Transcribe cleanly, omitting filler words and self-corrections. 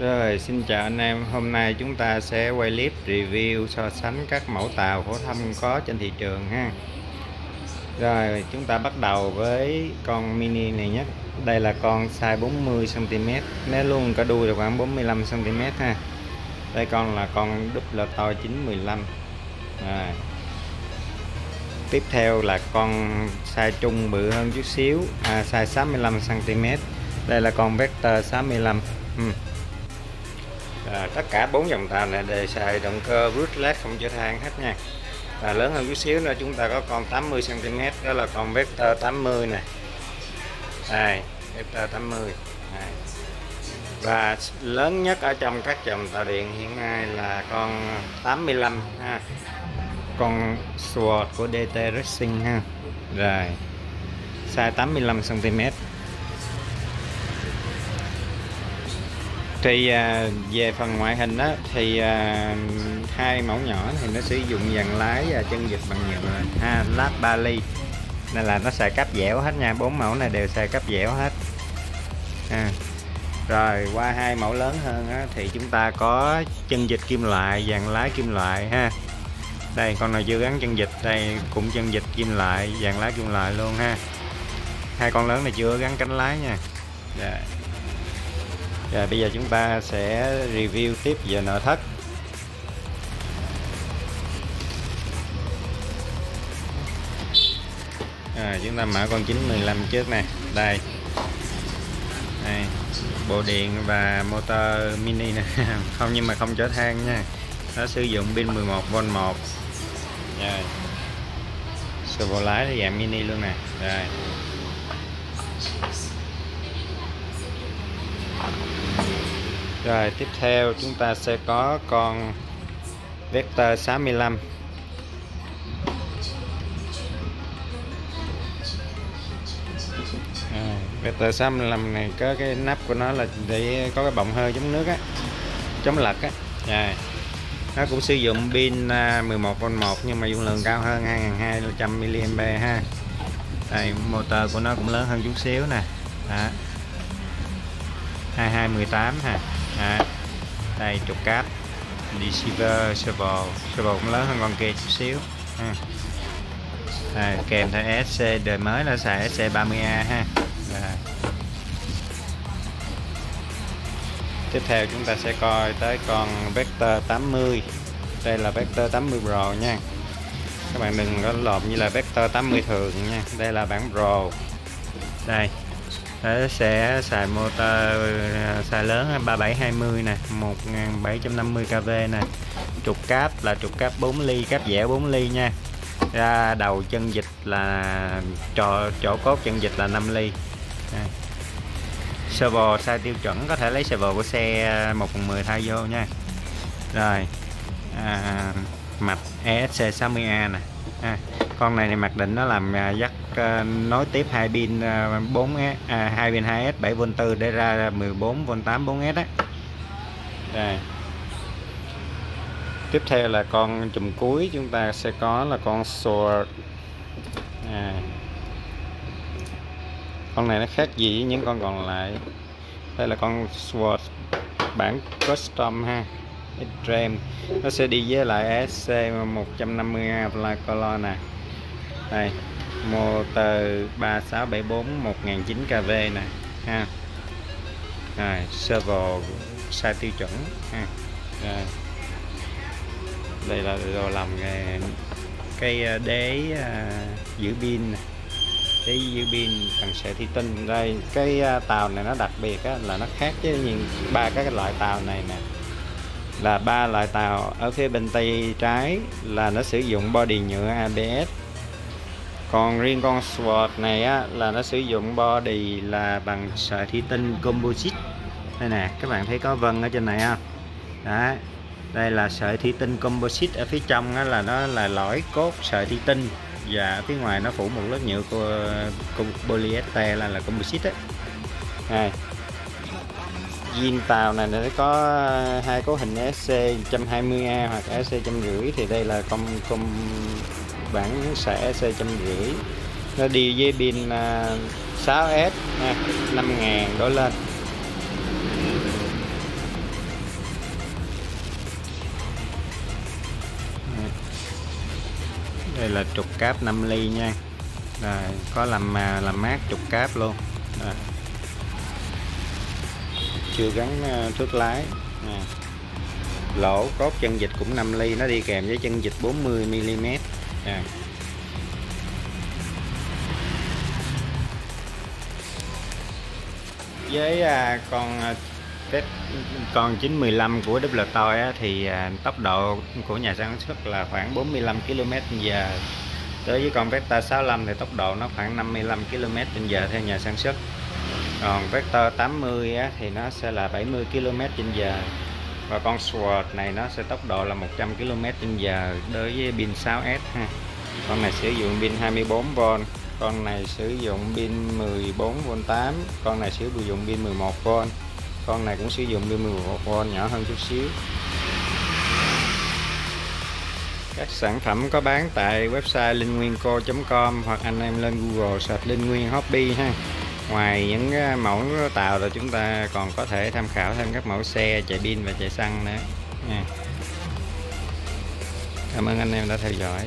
Rồi, xin chào anh em. Hôm nay chúng ta sẽ quay clip review so sánh các mẫu tàu phổ thông có trên thị trường ha. Rồi, chúng ta bắt đầu với con mini này nhé. Đây là con size 40cm, né luôn cả đuôi là khoảng 45cm ha. Đây con là con Wltoys 915. Rồi. Tiếp theo là con size trung bự hơn chút xíu, size 65cm. Đây là con Vector 65. Tất cả 4 dòng tàu này đều xài động cơ brushless không chở than hết nha. Và lớn hơn chút xíu nữa chúng ta có con 80cm, đó là con Vector 80 nè. Đây, Vector 80. Đây. Và lớn nhất ở trong các dòng tàu điện hiện nay là con 85 ha. Con Sword của DT Racing ha. Rồi. Size 85cm. Thì về phần ngoại hình đó, thì hai mẫu nhỏ thì nó sử dụng dàn lái và chân vịt bằng nhựa ha, lát 3 ly nên là nó xài cáp dẻo hết nha. 4 mẫu này đều xài cáp dẻo hết à. Rồi qua hai mẫu lớn hơn đó, thì chúng ta có chân vịt kim loại, dàn lái kim loại ha. Đây con này chưa gắn chân vịt, đây cũng chân vịt kim loại, dàn lái kim loại luôn ha. Hai con lớn này chưa gắn cánh lái nha. Rồi. Rồi bây giờ chúng ta sẽ review tiếp về nội thất. Rồi, chúng ta mở con 915 trước nè. Đây. Đây, bộ điện và motor mini nè. Không, nhưng mà không chở than nha. Nó sử dụng pin 11V1. Rồi. Sơ bộ lái thì dạng mini luôn nè. Rồi. Rồi tiếp theo chúng ta sẽ có con Vector 65. Vector 65 này có cái nắp của nó là để có cái bọng hơi chống nước á, chống lật á. Rồi. Nó cũng sử dụng pin 11V1 nhưng mà dung lượng cao hơn 2200mAh ha. Đây, motor của nó cũng lớn hơn chút xíu nè. Đó. 2218 ha. À, đây trục cáp receiver servo cũng lớn hơn con kia chút xíu à. À, kèm theo SC đời mới là xài SC 30A ha. À. Tiếp theo chúng ta sẽ coi tới con Vector 80. Đây là Vector 80 Pro nha. Các bạn đừng có lộn như là Vector 80 thường nha. Đây là bản Pro. Đây. Nó sẽ xài motor xài lớn 3720 nè, 1750 kV nè. Trục cáp là trục cáp 4 ly, cáp dẻo 4 ly nha. Ra đầu chân vịt là chỗ cốt chân vịt là 5 ly. Servo size tiêu chuẩn, có thể lấy servo của xe 1/10 thay vô nha. Rồi. Mạch ESC 60A nè. À, con này thì mặc định nó làm dắt nối tiếp hai pin 4S, hai pin 2S 7V4 để ra 14V8 4S á. Đây. Tiếp theo là con chùm cuối chúng ta sẽ có là con Sword. À. Con này nó khác gì với những con còn lại. Đây là con Sword bản custom ha. Extreme. Nó sẽ đi với lại SC 150A Flycolor nè. Đây, motor 3674 1900 kV nè ha. Rồi, servo size tiêu chuẩn ha. Rồi. Đây là đồ làm cái đế giữ pin nè. Đế giữ pin bằng sợi thủy tinh. Đây, cái tàu này nó đặc biệt á, là nó khác với những ba các loại tàu này nè. Là ba loại tàu ở phía bên tay trái là nó sử dụng body nhựa ABS. Còn riêng con Sword này á, là nó sử dụng body là bằng sợi thủy tinh composite. Đây nè, các bạn thấy có vân ở trên này không? Đó. Đây là sợi thủy tinh composite, ở phía trong á, là nó là lõi cốt sợi thủy tinh và ở phía ngoài nó phủ một lớp nhựa của polyester là composite á. Đây. Viên tàu này nó có hai cấu hình SC 120A hoặc SC 150, thì đây là con bản sẽ SC 150. Nó đi với pin 6S 5000 đổ lên. Đây là trục cáp 5 ly nha. Rồi, có làm mát trục cáp luôn. Rồi. Chưa gắn thước lái. Rồi. Lỗ cốt chân vịt cũng 5 ly, nó đi kèm với chân vịt 40 mm. Rồi. Với con 915 của Wltoys thì tốc độ của nhà sản xuất là khoảng 45 km/h. Đối với con Vector 65 thì tốc độ nó khoảng 55 km/h theo nhà sản xuất. Còn Vector 80 thì nó sẽ là 70 km/h. Và con Sword này nó sẽ tốc độ là 100 km/h đối với pin 6S ha. Con này sử dụng pin 24V, con này sử dụng pin 14V8, con này sử dụng pin 11V. Con này cũng sử dụng pin 11V nhỏ hơn chút xíu. Các sản phẩm có bán tại website linhnguyenco.com hoặc anh em lên Google search Linh Nguyen Hobby ha. Ngoài những mẫu tàu rồi chúng ta còn có thể tham khảo thêm các mẫu xe chạy pin và chạy xăng nữa nha. Cảm ơn anh em đã theo dõi.